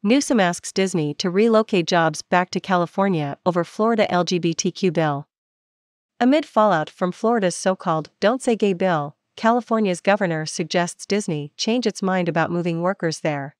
Newsom asks Disney to relocate jobs back to California over Florida LGBTQ bill. Amid fallout from Florida's so-called Don't Say Gay bill, California's governor suggests Disney change its mind about moving workers there.